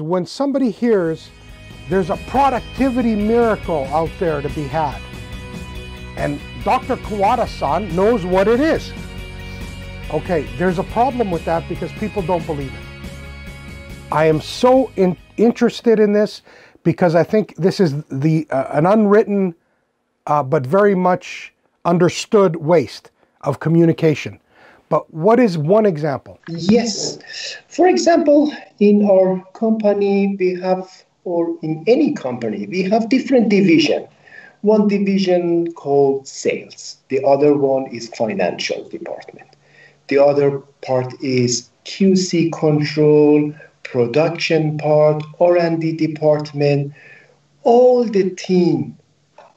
When somebody hears there's a productivity miracle out there to be had, and Dr. Kawada-san knows what it is. Okay, there's a problem with that because people don't believe it. I am so interested in this because I think this is an unwritten but very much understood waste of communication. But what is one example? Yes. For example, in our company, we have, or in any company, we have different divisions. One division called sales. The other one is financial department. The other part is QC control, production part, R&D department. All the team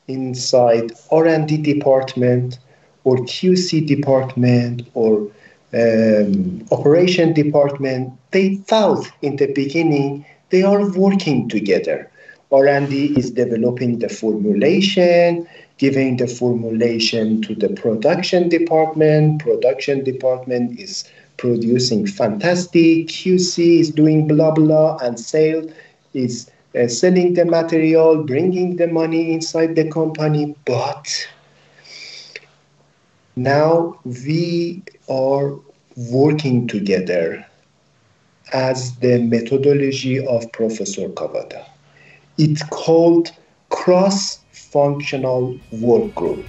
inside R&D department or QC department or operation department, they thought in the beginning they are working together. R&D is developing the formulation, giving the formulation to the production department is producing fantastic, QC is doing blah blah, and sales is selling the material, bringing the money inside the company, but now we are working together as the methodology of Professor Kawada. It's called cross-functional work group.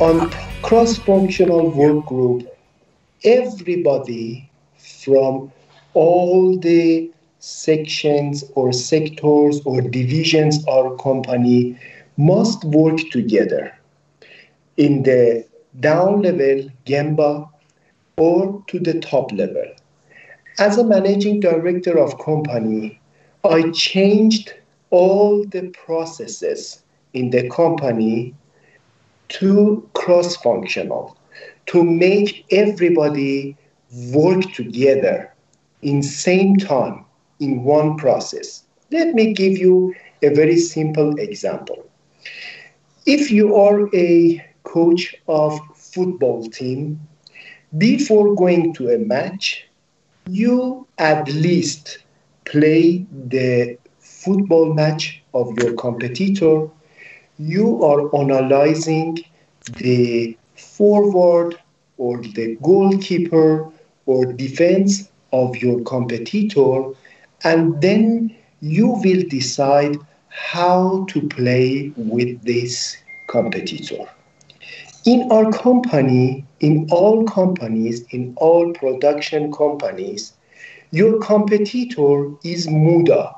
On cross-functional work group, everybody from all the sections or sectors or divisions or company must work together in the down level Gemba or to the top level. As a managing director of company, I changed all the processes in the company to cross-functional to make everybody work together in same time in one process. Let me give you a very simple example. If you are a coach of football team, before going to a match, you at least play the football match of your competitor. You are analyzing the forward or the goalkeeper or defense of your competitor, and then you will decide how to play with this competitor. In our company, in all companies, in all production companies, your competitor is muda,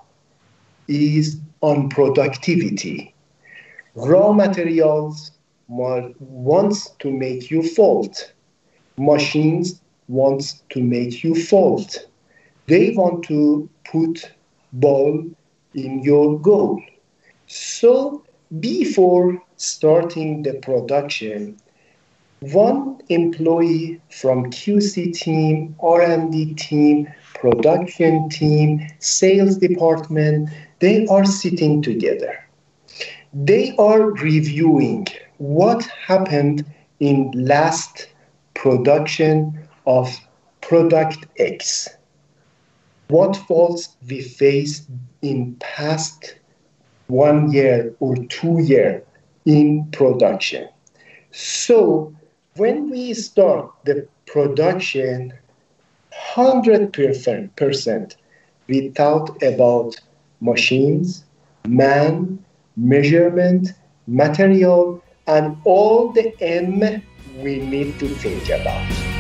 is on productivity. Raw materials wants to make you fault. Machines wants to make you fault. They want to put ball in your goal. So before starting the production, one employee from QC team, R&D team, production team, sales department, they are sitting together. They are reviewing what happened in last production of product X. What faults we faced in past 1 year or 2 years in production. So when we start the production, 100% we thought about machines, man, measurement, material, and all the M we need to think about.